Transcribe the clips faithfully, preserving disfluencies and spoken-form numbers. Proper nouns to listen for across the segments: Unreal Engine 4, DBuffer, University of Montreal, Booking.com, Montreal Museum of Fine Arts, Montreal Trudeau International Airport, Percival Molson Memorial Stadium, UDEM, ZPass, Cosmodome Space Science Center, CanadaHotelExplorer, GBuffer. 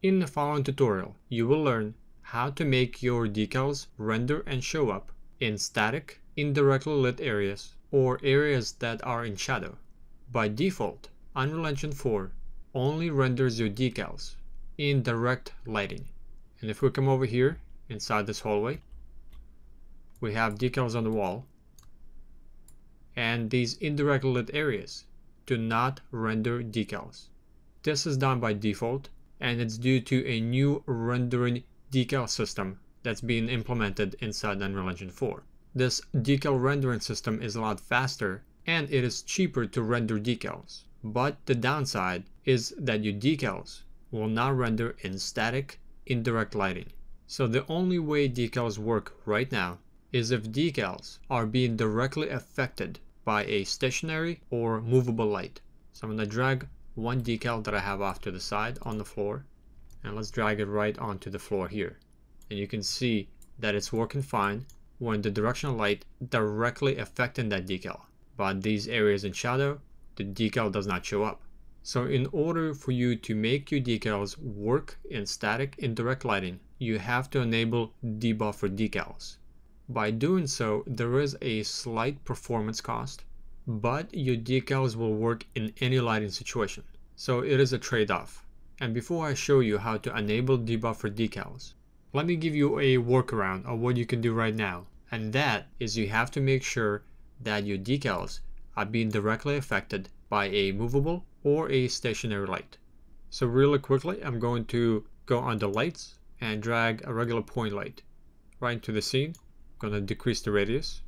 In the following tutorial, you will learn how to make your decals render and show up in static, indirectly lit areas, or areas that are in shadow. By default, Unreal Engine four only renders your decals in direct lighting. And if we come over here, inside this hallway, we have decals on the wall, and these indirectly lit areas do not render decals. This is done by default, and it's due to a new rendering decal system that's being implemented inside Unreal Engine four. This decal rendering system is a lot faster, and it is cheaper to render decals. But the downside is that your decals will not render in static, indirect lighting. So the only way decals work right now is if decals are being directly affected by a stationary or movable light. So I'm going to drag one decal that I have off to the side on the floor, and let's drag it right onto the floor here. And you can see that it's working fine when the directional light directly affecting that decal. But these areas in shadow, the decal does not show up. So in order for you to make your decals work in static indirect lighting, you have to enable DBuffer decals. By doing so, there is a slight performance cost, but your decals will work in any lighting situation. So it is a trade-off. And before I show you how to enable DBuffer decals, let me give you a workaround of what you can do right now. And that is, you have to make sure that your decals are being directly affected by a movable or a stationary light. So really quickly, I'm going to go under lights and drag a regular point light right into the scene. I'm going to decrease the radius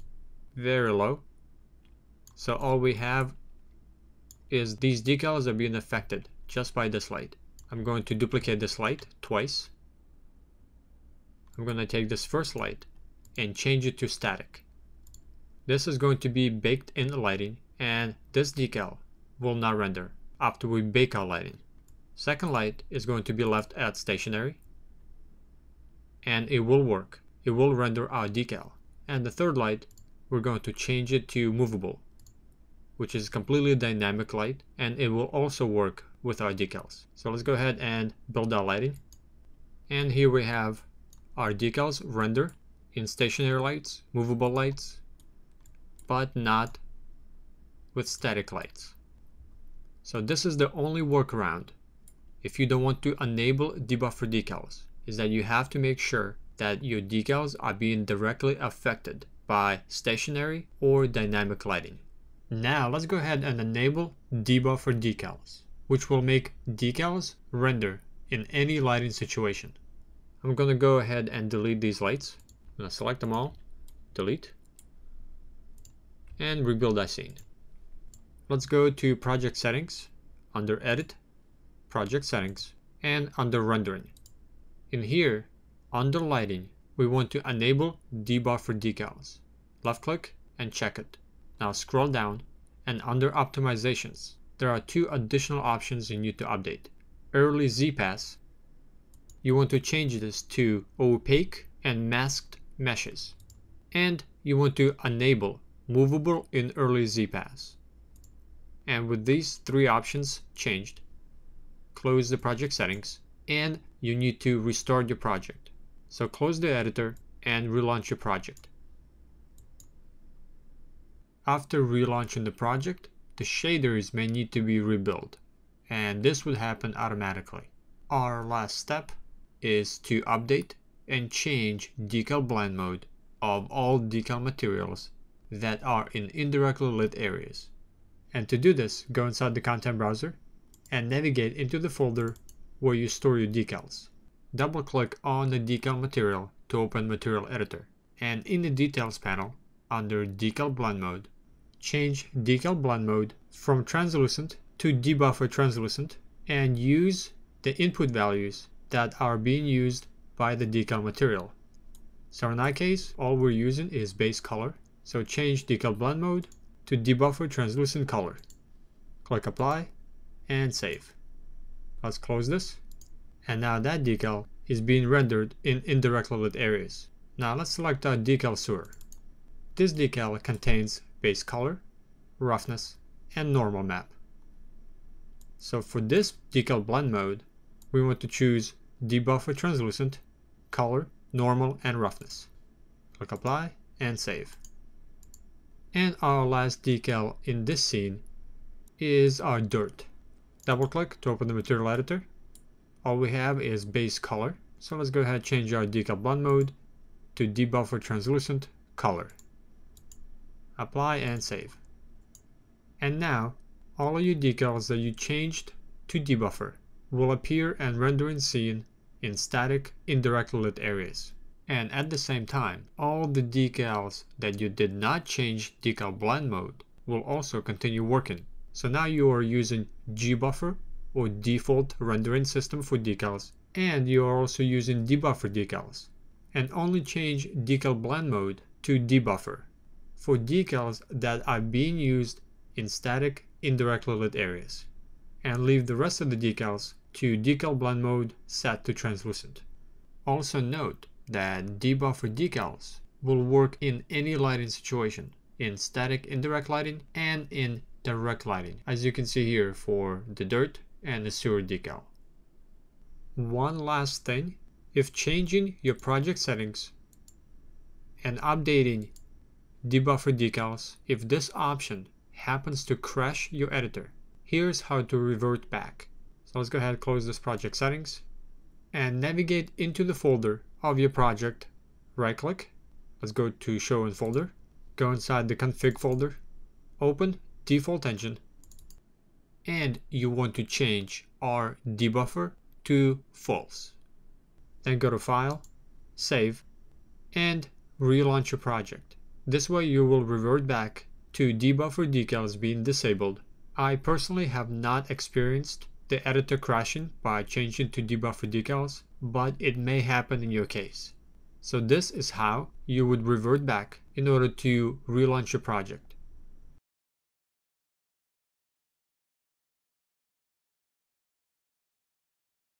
very low. So all we have is these decals are being affected just by this light. I'm going to duplicate this light twice. I'm going to take this first light and change it to static. This is going to be baked in the lighting, and this decal will not render after we bake our lighting. Second light is going to be left at stationary, and it will work. It will render our decal. And the third light, we're going to change it to movable, which is completely dynamic light, and it will also work with our decals. So let's go ahead and build our lighting. And here we have our decals render in stationary lights, movable lights, but not with static lights. So this is the only workaround if you don't want to enable DBuffer decals, is that you have to make sure that your decals are being directly affected by stationary or dynamic lighting. Now let's go ahead and enable DBuffer decals, which will make decals render in any lighting situation. I'm going to go ahead and delete these lights. I'm going to select them all, delete, and rebuild that scene. Let's go to project settings, under edit, project settings, and under rendering. In here, under lighting, we want to enable DBuffer decals. Left click and check it. Now scroll down, and under optimizations, there are two additional options you need to update. Early ZPass, you want to change this to opaque and masked meshes. And you want to enable movable in early ZPass. And with these three options changed, close the project settings, and you need to restart your project. So close the editor and relaunch your project. After relaunching the project, the shaders may need to be rebuilt, and this would happen automatically. Our last step is to update and change decal blend mode of all decal materials that are in indirectly lit areas. And to do this, go inside the content browser and navigate into the folder where you store your decals. Double click on the decal material to open material editor, and in the details panel under decal blend mode, change decal blend mode from translucent to DBuffer translucent, and use the input values that are being used by the decal material. So in our case, all we're using is base color, so change decal blend mode to DBuffer translucent color. Click apply and save. Let's close this. And now that decal is being rendered in indirectly lit areas. Now let's select our decal sewer. This decal contains base color, roughness, and normal map. So for this decal blend mode, we want to choose DBuffer translucent, color, normal, and roughness. Click apply and save. And our last decal in this scene is our dirt. Double click to open the material editor. All we have is base color. So let's go ahead and change our decal blend mode to DBuffer translucent color. Apply and save. And now all of your decals that you changed to DBuffer will appear and render in scene in static, indirectly lit areas. And at the same time, all the decals that you did not change decal blend mode will also continue working. So now you are using GBuffer or default rendering system for decals, and you are also using DBuffer decals. And only change decal blend mode to DBuffer for decals that are being used in static, indirectly lit areas, and leave the rest of the decals to decal blend mode set to translucent. Also note that DBuffer decals will work in any lighting situation, in static indirect lighting and in direct lighting, as you can see here for the dirt and the sewer decal. One last thing, if changing your project settings and updating DBuffer decals, if this option happens to crash your editor, here's how to revert back. So let's go ahead and close this project settings and navigate into the folder of your project. Right click, let's go to show in folder, go inside the config folder, open default engine, and you want to change our DBuffer to false. Then go to file, save, and relaunch your project. This way you will revert back to DBuffer decals being disabled. I personally have not experienced the editor crashing by changing to DBuffer decals, but it may happen in your case. So this is how you would revert back in order to relaunch your project.